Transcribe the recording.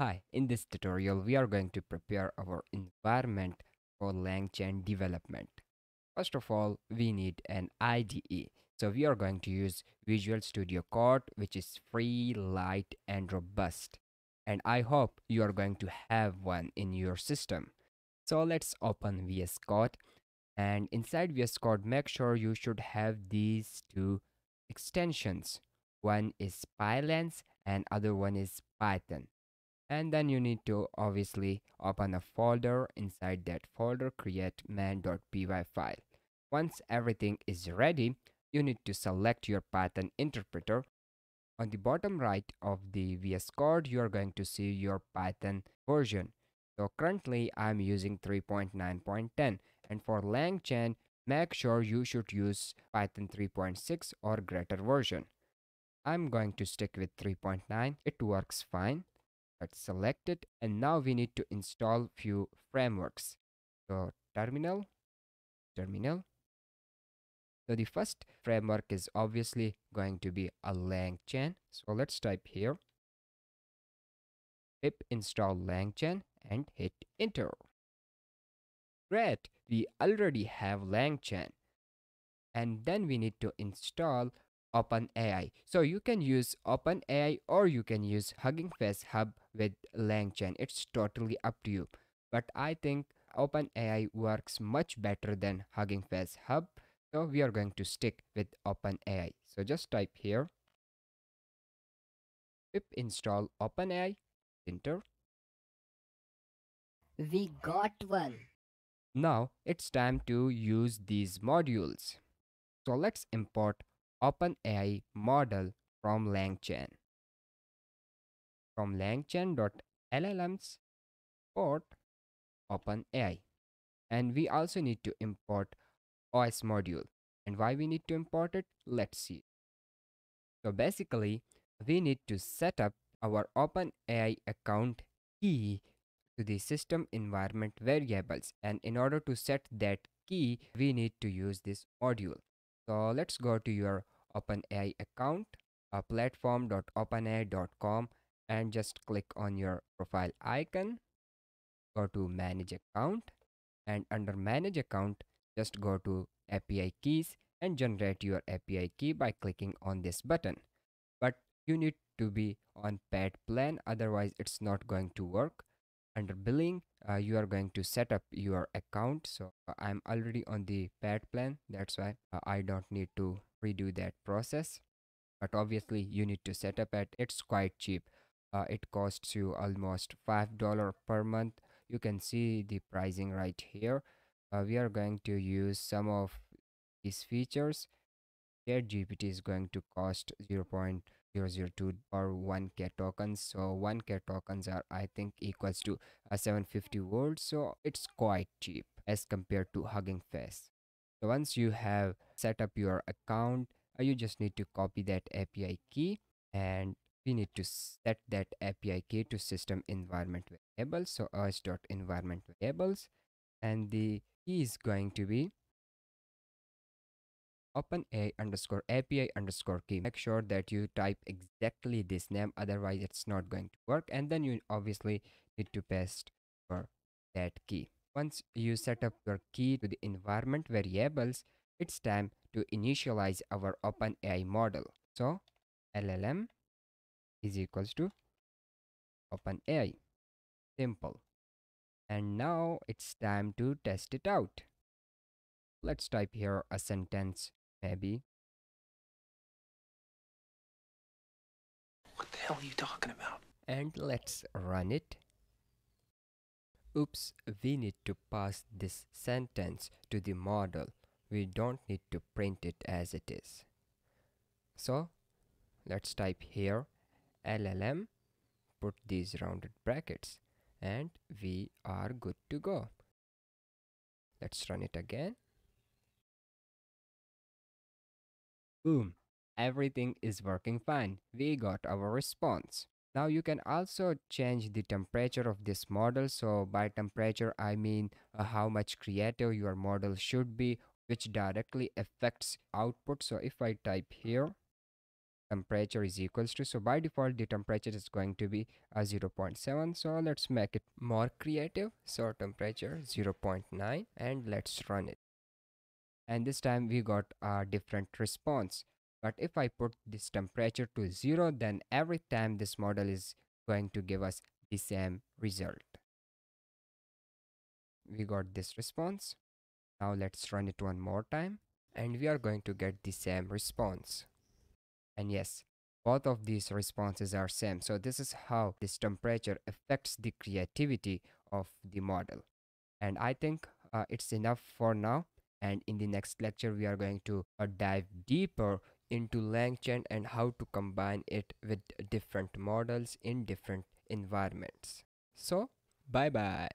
Hi, in this tutorial we are going to prepare our environment for LangChain development. First of all, we need an IDE. So we are going to use Visual Studio Code, which is free, light and robust. And I hope you are going to have one in your system. So let's open VS Code, and inside VS Code make sure you should have these two extensions. One is Pylance and other one is Python. And then you need to obviously open a folder. Inside that folder, create man.py file. Once everything is ready, you need to select your Python interpreter. On the bottom right of the VS Code, you are going to see your Python version. So currently I'm using 3.9.10, and for LangChain, make sure you should use Python 3.6 or greater version. I'm going to stick with 3.9, it works fine. Let's select it, and now we need to install few frameworks. So terminal. So the first framework is obviously going to be a LangChain. So let's type here pip install LangChain and hit enter. Great, we already have LangChain, and then we need to install OpenAI. So you can use OpenAI or you can use Hugging Face Hub with LangChain. It's totally up to you. But I think OpenAI works much better than Hugging Face Hub. So we are going to stick with OpenAI. So just type here pip install OpenAI, enter. We got one. Now it's time to use these modules. So let's import OpenAI model from LangChain. From LangChain.llms import OpenAI, and we also need to import OS module. And why we need to import it? Let's see. So basically, we need to set up our OpenAI account key to the system environment variables, and in order to set that key, we need to use this module. So let's go to your OpenAI account, platform.openai.com, and just click on your profile icon, go to manage account, and under manage account just go to API keys and generate your API key by clicking on this button. But you need to be on paid plan, otherwise it's not going to work. Under billing, you are going to set up your account. So I'm already on the paid plan, that's why I don't need to redo that process. But obviously you need to set up it's quite cheap. It costs you almost $5 per month. You can see the pricing right here. We are going to use some of these features. ChatGPT is going to cost $0.002 or 1k tokens. So 1k tokens are, I think, equals to 750 words. So it's quite cheap as compared to Hugging Face. So once you have set up your account, you just need to copy that API key, and we need to set that API key to system environment variables. So os.environment variables, and the key is going to be OpenAI_API_key. Make sure that you type exactly this name, otherwise it's not going to work. And then you obviously need to paste for that key. Once you set up your key to the environment variables, it's time to initialize our OpenAI model. So LLM is equals to OpenAI, simple. And now it's time to test it out. Let's type here a sentence, maybe. What the hell are you talking about? And let's run it. Oops, we need to pass this sentence to the model. We don't need to print it as it is. So let's type here LLM, put these rounded brackets, and we are good to go. Let's run it again. Boom, everything is working fine. We got our response. Now you can also change the temperature of this model. So by temperature, I mean how much creative your model should be, which directly affects output. So if I type here temperature is equals to. So by default the temperature is going to be 0.7. so let's make it more creative. So temperature 0.9 and let's run it. And this time we got a different response. But if I put this temperature to 0, then every time this model is going to give us the same result. We got this response. Now let's run it one more time and we are going to get the same response. And yes, both of these responses are same. So this is how this temperature affects the creativity of the model. And I think it's enough for now. And in the next lecture, we are going to dive deeper into LangChain and how to combine it with different models in different environments. So, bye-bye.